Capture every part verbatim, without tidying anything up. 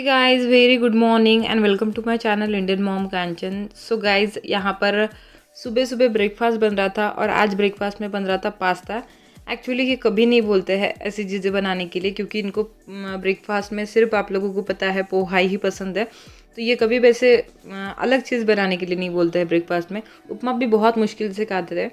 Hey guys, very good morning and welcome to my channel Indian mom Kanchan. So guys, यहाँ पर सुबह सुबह breakfast बन रहा था और आज ब्रेकफास्ट में बन रहा था पास्ता। एक्चुअली ये कभी नहीं बोलते हैं ऐसी चीज़ें बनाने के लिए, क्योंकि इनको ब्रेकफास्ट में सिर्फ आप लोगों को पता है पोहा ही पसंद है, तो ये कभी वैसे अलग चीज़ बनाने के लिए नहीं बोलते हैं। ब्रेकफास्ट में उपमा भी बहुत मुश्किल से खाते थे,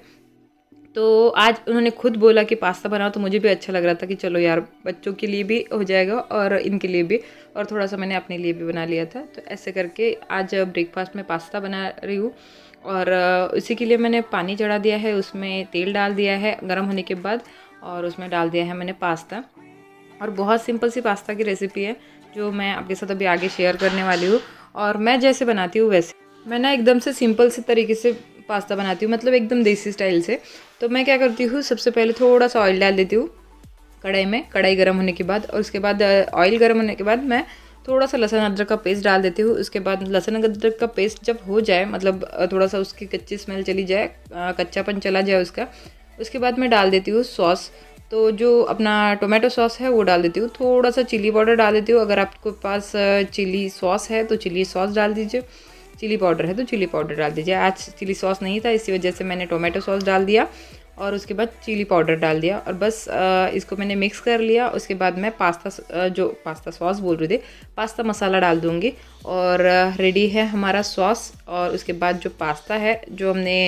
तो आज उन्होंने खुद बोला कि पास्ता बनाओ, तो मुझे भी अच्छा लग रहा था कि चलो यार, बच्चों के लिए भी हो जाएगा और इनके लिए भी, और थोड़ा सा मैंने अपने लिए भी बना लिया था। तो ऐसे करके आज ब्रेकफास्ट में पास्ता बना रही हूँ और इसी के लिए मैंने पानी चढ़ा दिया है, उसमें तेल डाल दिया है गर्म होने के बाद, और उसमें डाल दिया है मैंने पास्ता। और बहुत सिंपल सी पास्ता की रेसिपी है जो मैं आपके साथ अभी आगे शेयर करने वाली हूँ। और मैं जैसे बनाती हूँ वैसे, मैं ना एकदम से सिंपल से तरीके से पास्ता बनाती हूँ, मतलब एकदम देसी स्टाइल से। तो मैं क्या करती हूँ, सबसे पहले थोड़ा सा ऑयल डाल देती हूँ कढ़ाई में, कढ़ाई गर्म होने के बाद, और उसके बाद ऑयल गर्म होने के बाद मैं थोड़ा सा लहसुन अदरक का पेस्ट डाल देती हूँ। उसके बाद लहसुन अदरक का पेस्ट जब हो जाए, मतलब थोड़ा सा उसकी कच्ची स्मेल चली जाए, कच्चापन चला जाए उसका, उसके बाद मैं डाल देती हूँ सॉस। तो जो अपना टोमेटो सॉस है वो डाल देती हूँ, थोड़ा सा चिली पाउडर डाल देती हूँ। अगर आपके पास चिली सॉस है तो चिली सॉस डाल दीजिए, चिली पाउडर है तो चिली पाउडर डाल दीजिए। आज चिली सॉस नहीं था, इसी वजह से मैंने टोमेटो सॉस डाल दिया और उसके बाद चिली पाउडर डाल दिया, और बस इसको मैंने मिक्स कर लिया। उसके बाद मैं पास्ता, जो पास्ता सॉस बोल रही थी, पास्ता मसाला डाल दूँगी और रेडी है हमारा सॉस। और उसके बाद जो पास्ता है जो हमने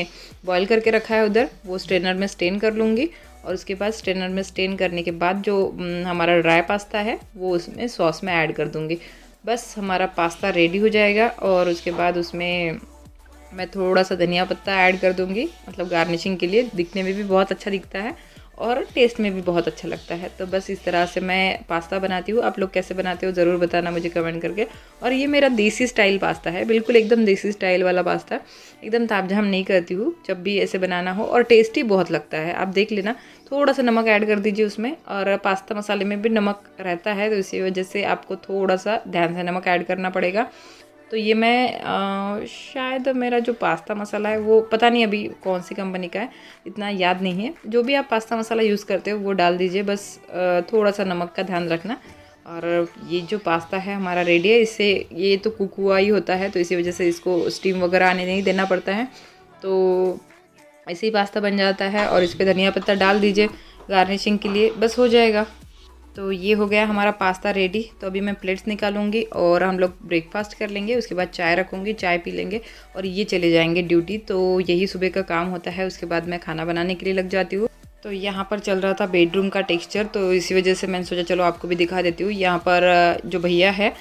बॉईल करके रखा है उधर, वो स्ट्रेनर में स्ट्रेन कर लूँगी, और उसके बाद स्ट्रेनर में स्ट्रेन करने के बाद जो हमारा ड्राई पास्ता है वो उसमें सॉस में ऐड कर दूँगी। बस हमारा पास्ता रेडी हो जाएगा। और उसके बाद उसमें मैं थोड़ा सा धनिया पत्ता ऐड कर दूँगी, मतलब गार्निशिंग के लिए, दिखने में भी बहुत अच्छा दिखता है और टेस्ट में भी बहुत अच्छा लगता है। तो बस इस तरह से मैं पास्ता बनाती हूँ। आप लोग कैसे बनाते हो ज़रूर बताना मुझे कमेंट करके। और ये मेरा देसी स्टाइल पास्ता है, बिल्कुल एकदम देसी स्टाइल वाला पास्ता, एकदम तामझाम नहीं करती हूँ जब भी ऐसे बनाना हो, और टेस्टी बहुत लगता है। आप देख लेना, थोड़ा सा नमक ऐड कर दीजिए उसमें, और पास्ता मसाले में भी नमक रहता है, तो इसी वजह से आपको थोड़ा सा ध्यान से नमक ऐड करना पड़ेगा। तो ये मैं आ, शायद मेरा जो पास्ता मसाला है वो पता नहीं अभी कौन सी कंपनी का है, इतना याद नहीं है। जो भी आप पास्ता मसाला यूज़ करते हो वो डाल दीजिए, बस आ, थोड़ा सा नमक का ध्यान रखना। और ये जो पास्ता है हमारा रेडी है। इससे ये तो कुक हुआ ही होता है, तो इसी वजह से इसको स्टीम वगैरह आने नहीं देना पड़ता है, तो ऐसे ही पास्ता बन जाता है। और इस पर धनिया पत्ता डाल दीजिए गार्निशिंग के लिए, बस हो जाएगा। तो ये हो गया हमारा पास्ता रेडी। तो अभी मैं प्लेट्स निकालूंगी और हम लोग ब्रेकफास्ट कर लेंगे, उसके बाद चाय रखूंगी, चाय पी लेंगे और ये चले जाएंगे ड्यूटी। तो यही सुबह का काम होता है, उसके बाद मैं खाना बनाने के लिए लग जाती हूँ। तो यहाँ पर चल रहा था बेडरूम का टेक्सचर, तो इसी वजह से मैंने सोचा चलो आपको भी दिखा देती हूँ। यहाँ पर जो भैया है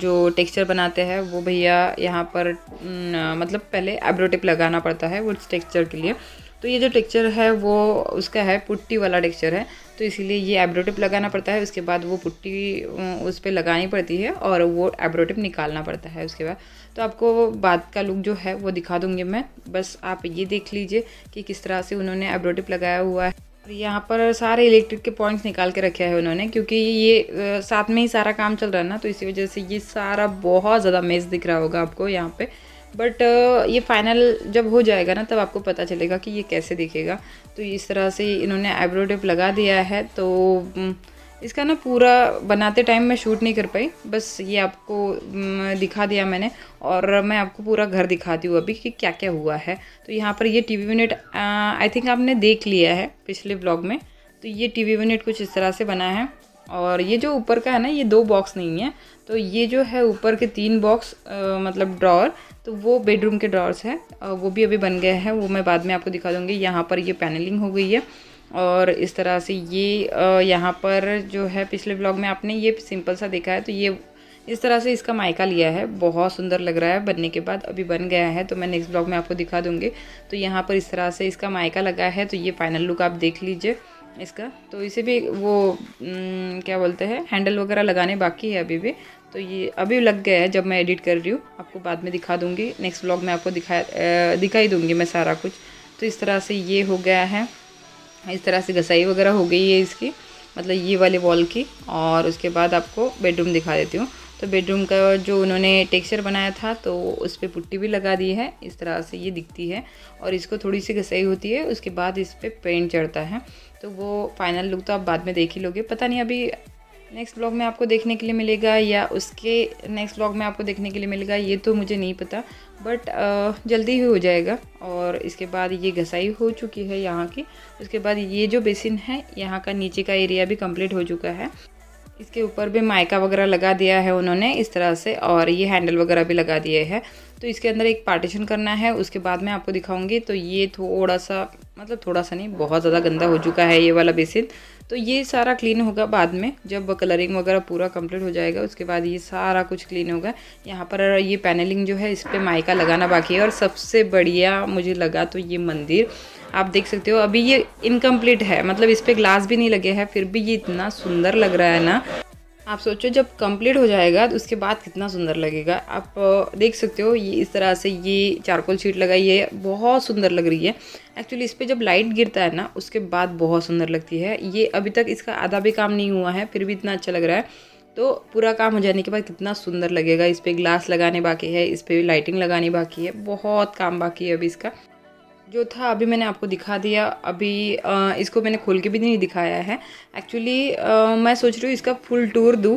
जो टेक्सचर बनाते हैं, वो भैया यहाँ पर न, मतलब पहले एब्रो टेप लगाना पड़ता है वो टेक्सचर के लिए। तो ये जो टेक्सचर है वो उसका है पुट्टी वाला टेक्सचर है, तो इसीलिए ये एब्रो टेप लगाना पड़ता है। उसके बाद वो पुट्टी उस पर लगानी पड़ती है और वो एब्रो टेप निकालना पड़ता है उसके बाद। तो आपको बाद का लुक जो है वो दिखा दूंगी मैं, बस आप ये देख लीजिए कि किस तरह से उन्होंने एब्रो टेप लगाया हुआ है। और यहाँ पर सारे इलेक्ट्रिक के पॉइंट्स निकाल के रखे हैं उन्होंने, क्योंकि ये साथ में ही सारा काम चल रहा है ना, तो इसी वजह से ये सारा बहुत ज़्यादा मेस दिख रहा होगा आपको यहाँ पर। बट ये फाइनल जब हो जाएगा ना, तब आपको पता चलेगा कि ये कैसे दिखेगा। तो इस तरह से इन्होंने आईब्रो टेप लगा दिया है। तो इसका ना पूरा बनाते टाइम मैं शूट नहीं कर पाई, बस ये आपको दिखा दिया मैंने। और मैं आपको पूरा घर दिखाती हूँ अभी कि क्या क्या हुआ है। तो यहाँ पर ये टीवी यूनिट आई थिंक आपने देख लिया है पिछले ब्लॉग में। तो ये टीवी यूनिट कुछ इस तरह से बना है। और ये जो ऊपर का है ना, ये दो बॉक्स नहीं है, तो ये जो है ऊपर के तीन बॉक्स आ, मतलब ड्रॉअर, तो वो बेडरूम के ड्रॉअर्स हैं, वो भी अभी बन गए हैं, वो मैं बाद में आपको दिखा दूँगी। यहाँ पर ये पैनलिंग हो गई है। और इस तरह से ये आ, यहाँ पर जो है पिछले ब्लॉग में आपने ये सिंपल सा देखा है, तो ये इस तरह से इसका मायका लिया है, बहुत सुंदर लग रहा है बनने के बाद, अभी बन गया है तो मैं नेक्स्ट ब्लॉग में आपको दिखा दूँगी। तो यहाँ पर इस तरह से इसका मायका लगा है, तो ये फाइनल लुक आप देख लीजिए इसका। तो इसे भी वो न, क्या बोलते हैं, हैंडल वगैरह लगाने बाकी है अभी भी, तो ये अभी लग गया है जब मैं एडिट कर रही हूँ, आपको बाद में दिखा दूँगी। नेक्स्ट व्लॉग में आपको दिखा दिखाई दूँगी मैं सारा कुछ। तो इस तरह से ये हो गया है, इस तरह से घसाई वगैरह हो गई है इसकी, मतलब ये वाले वॉल की। और उसके बाद आपको बेडरूम दिखा देती हूँ। तो बेडरूम का जो उन्होंने टेक्सचर बनाया था, तो उस पर पुट्टी भी लगा दी है, इस तरह से ये दिखती है। और इसको थोड़ी सी घसाई होती है, उसके बाद इस पर पे पेंट चढ़ता है, तो वो फाइनल लुक तो आप बाद में देख ही लोगे। पता नहीं अभी नेक्स्ट व्लॉग में आपको देखने के लिए मिलेगा या उसके नेक्स्ट व्लॉग में आपको देखने के लिए मिलेगा ये तो मुझे नहीं पता, बट जल्दी ही हो जाएगा। और इसके बाद ये घसाई हो चुकी है यहाँ की, उसके बाद ये जो बेसिन है यहाँ का नीचे का एरिया भी कंप्लीट हो चुका है। इसके ऊपर भी माइका वगैरह लगा दिया है उन्होंने इस तरह से, और ये हैंडल वगैरह भी लगा दिए हैं। तो इसके अंदर एक पार्टीशन करना है, उसके बाद मैं आपको दिखाऊंगी। तो ये थोड़ा सा, मतलब थोड़ा सा नहीं, बहुत ज़्यादा गंदा हो चुका है ये वाला बेसिन। तो ये सारा क्लीन होगा बाद में, जब कलरिंग वगैरह पूरा कंप्लीट हो जाएगा उसके बाद ये सारा कुछ क्लीन होगा। यहाँ पर ये पैनलिंग जो है इस पर माइका लगाना बाकी है। और सबसे बढ़िया मुझे लगा तो ये मंदिर, आप देख सकते हो अभी ये इनकम्प्लीट है, मतलब इस पर ग्लास भी नहीं लगे हैं, फिर भी ये इतना सुंदर लग रहा है ना। आप सोचो जब कंप्लीट हो जाएगा तो उसके बाद कितना सुंदर लगेगा। आप देख सकते हो ये इस तरह से ये चारकोल शीट लगाई है, बहुत सुंदर लग रही है। एक्चुअली इस पे जब लाइट गिरता है ना उसके बाद बहुत सुंदर लगती है। ये अभी तक इसका आधा भी काम नहीं हुआ है, फिर भी इतना अच्छा लग रहा है। तो पूरा काम हो जाने के बाद कितना सुंदर लगेगा। इस पर ग्लास लगाने बाकी है, इस पर लाइटिंग लगानी बाकी है, बहुत काम बाकी है अभी इसका। जो था अभी मैंने आपको दिखा दिया, अभी आ, इसको मैंने खोल के भी नहीं दिखाया है। एक्चुअली मैं सोच रही हूँ इसका फुल टूर दूँ।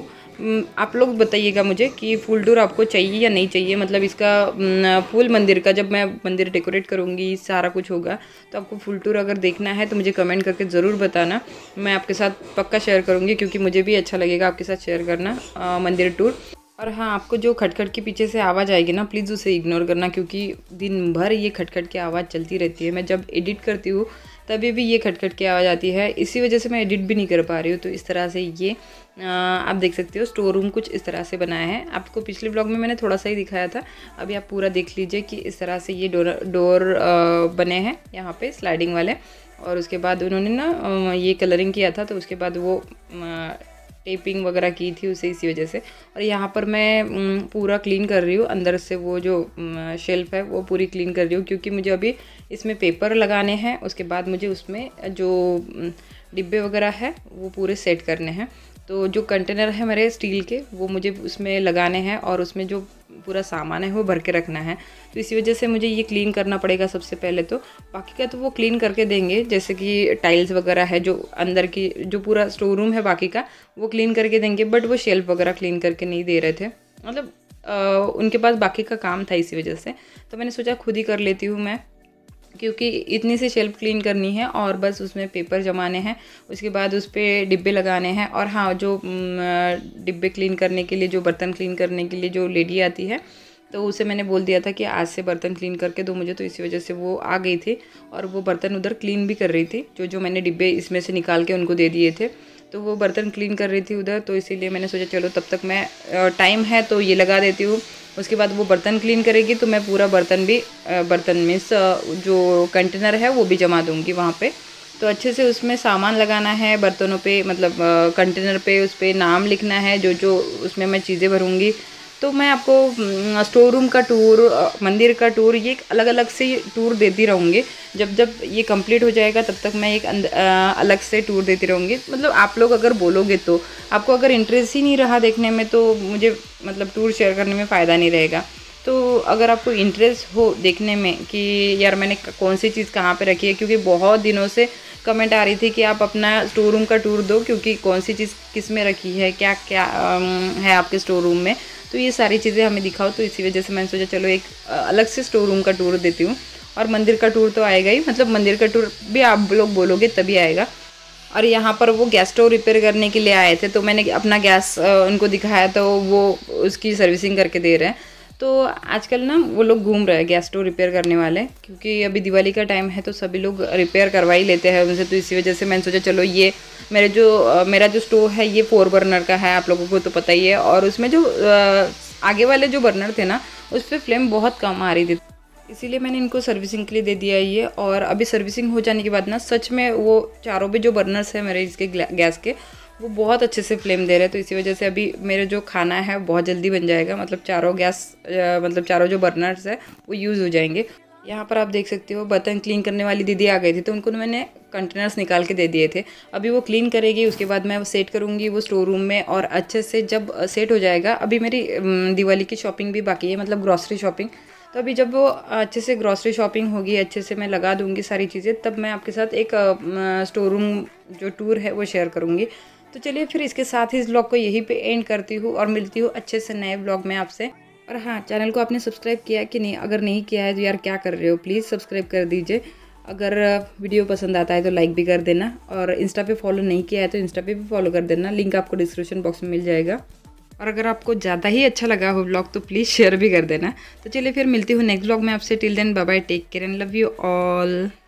आप लोग बताइएगा मुझे कि फुल टूर आपको चाहिए या नहीं चाहिए, मतलब इसका फुल मंदिर का। जब मैं मंदिर डेकोरेट करूँगी सारा कुछ होगा तो आपको फुल टूर अगर देखना है तो मुझे कमेंट करके ज़रूर बताना, मैं आपके साथ पक्का शेयर करूँगी, क्योंकि मुझे भी अच्छा लगेगा आपके साथ शेयर करना आ, मंदिर टूर। और हाँ, आपको जो खटखट के पीछे से आवाज़ आएगी ना प्लीज़ उसे इग्नोर करना, क्योंकि दिन भर ये खटखट की आवाज़ चलती रहती है। मैं जब एडिट करती हूँ तभी भी ये खटखट की आवाज़ आती है, इसी वजह से मैं एडिट भी नहीं कर पा रही हूँ। तो इस तरह से ये आ, आप देख सकते हो स्टोर रूम कुछ इस तरह से बनाया है। आपको पिछले ब्लॉग में मैंने थोड़ा सा ही दिखाया था, अभी आप पूरा देख लीजिए कि इस तरह से ये डोर डोर बने हैं यहाँ पर स्लाइडिंग वाले। और उसके बाद उन्होंने ना ये कलरिंग किया था, तो उसके बाद वो टेपिंग वगैरह की थी उसे, इसी वजह से। और यहाँ पर मैं पूरा क्लीन कर रही हूँ अंदर से, वो जो शेल्फ़ है वो पूरी क्लीन कर रही हूँ, क्योंकि मुझे अभी इसमें पेपर लगाने हैं। उसके बाद मुझे उसमें जो डिब्बे वगैरह है वो पूरे सेट करने हैं। तो जो कंटेनर है मेरे स्टील के वो मुझे उसमें लगाने हैं, और उसमें जो पूरा सामान है वो भर के रखना है। तो इसी वजह से मुझे ये क्लीन करना पड़ेगा सबसे पहले। तो बाकी का तो वो क्लीन करके देंगे, जैसे कि टाइल्स वगैरह है जो अंदर की, जो पूरा स्टोर रूम है बाकी का वो क्लीन करके देंगे, बट वो शेल्फ वगैरह क्लीन करके नहीं दे रहे थे, मतलब आ, उनके पास बाकी का काम था, इसी वजह से। तो मैंने सोचा खुद ही कर लेती हूँ मैं, क्योंकि इतनी सी शेल्फ क्लीन करनी है और बस उसमें पेपर जमाने हैं, उसके बाद उस पर डिब्बे लगाने हैं। और हाँ, जो डिब्बे क्लीन करने के लिए, जो बर्तन क्लीन करने के लिए जो लेडी आती है, तो उसे मैंने बोल दिया था कि आज से बर्तन क्लीन करके दो मुझे। तो इसी वजह से वो आ गई थी और वो बर्तन उधर क्लीन भी कर रही थी, जो जो मैंने डिब्बे इसमें से निकाल के उनको दे दिए थे, तो वो बर्तन क्लीन कर रही थी उधर। तो इसीलिए मैंने सोचा चलो तब तक मैं, टाइम है तो ये लगा देती हूँ, उसके बाद वो बर्तन क्लीन करेगी तो मैं पूरा बर्तन भी, बर्तन मीन्स जो कंटेनर है वो भी जमा दूँगी वहाँ पे। तो अच्छे से उसमें सामान लगाना है बर्तनों पे, मतलब कंटेनर पे, उस पर नाम लिखना है जो जो उसमें मैं चीज़ें भरूँगी। तो मैं आपको स्टोर रूम का टूर, मंदिर का टूर, ये अलग अलग से टूर देती रहूँगी। जब जब ये कंप्लीट हो जाएगा तब तक मैं एक अलग से टूर देती रहूँगी, मतलब आप लोग अगर बोलोगे तो। आपको अगर इंटरेस्ट ही नहीं रहा देखने में तो मुझे, मतलब टूर शेयर करने में फ़ायदा नहीं रहेगा। तो अगर आपको इंटरेस्ट हो देखने में कि यार मैंने कौन सी चीज़ कहाँ पे रखी है, क्योंकि बहुत दिनों से कमेंट आ रही थी कि आप अपना स्टोर रूम का टूर दो, क्योंकि कौन सी चीज़ किस में रखी है, क्या क्या है आपके स्टोर रूम में, तो ये सारी चीज़ें हमें दिखाओ। तो इसी वजह से मैंने सोचा चलो एक अलग से स्टोर रूम का टूर देती हूँ। और मंदिर का टूर तो आएगा ही, मतलब मंदिर का टूर भी आप लोग बोलोगे तभी आएगा। और यहाँ पर वो गैस स्टोव रिपेयर करने के लिए आए थे, तो मैंने अपना गैस उनको दिखाया, तो वो उसकी सर्विसिंग करके दे रहे हैं। तो आजकल ना वो लोग घूम रहे हैं गैस स्टोव रिपेयर करने वाले, क्योंकि अभी दिवाली का टाइम है तो सभी लोग रिपेयर करवा ही लेते हैं उनसे। तो इसी वजह से मैंने सोचा चलो ये मेरे जो मेरा जो स्टोव है ये फोर बर्नर का है, आप लोगों को तो पता ही है। और उसमें जो आगे वाले जो बर्नर थे ना उस पर फ्लेम बहुत कम आ रही थी, इसीलिए मैंने इनको सर्विसिंग के लिए दे दिया ये। और अभी सर्विसिंग हो जाने के बाद ना सच में वो चारों भी जो बर्नर्स हैं मेरे इसके गैस के वो बहुत अच्छे से फ्लेम दे रहे हैं। तो इसी वजह से अभी मेरे जो खाना है बहुत जल्दी बन जाएगा, मतलब चारों गैस मतलब चारों जो बर्नर्स है वो यूज़ हो जाएंगे। यहाँ पर आप देख सकते हो बर्तन क्लीन करने वाली दीदी आ गई थी, तो उनको मैंने कंटेनर्स निकाल के दे दिए थे। अभी वो क्लीन करेगी, उसके बाद मैं वो सेट करूँगी वो स्टोर रूम में। और अच्छे से जब सेट हो जाएगा, अभी मेरी दिवाली की शॉपिंग भी बाकी है, मतलब ग्रॉसरी शॉपिंग। तो अभी जब वो अच्छे से ग्रॉसरी शॉपिंग होगी, अच्छे से मैं लगा दूँगी सारी चीज़ें, तब मैं आपके साथ एक स्टोर रूम जो टूर है वो शेयर करूँगी। तो चलिए फिर इसके साथ ही इस ब्लॉग को यहीं पे एंड करती हूँ और मिलती हूँ अच्छे से नए ब्लॉग में आपसे। और हाँ, चैनल को आपने सब्सक्राइब किया है कि नहीं, अगर नहीं किया है तो यार क्या कर रहे हो, प्लीज़ सब्सक्राइब कर दीजिए। अगर वीडियो पसंद आता है तो लाइक भी कर देना, और इंस्टा पे फॉलो नहीं किया है तो इंस्टा पे भी फॉलो कर देना, लिंक आपको डिस्क्रिप्शन बॉक्स में मिल जाएगा। और अगर आपको ज़्यादा ही अच्छा लगा हो ब्लॉग तो प्लीज़ शेयर भी कर देना। तो चलिए फिर मिलती हूँ नेक्स्ट ब्लॉग में आपसे। Till then bye bye, take care and love you all.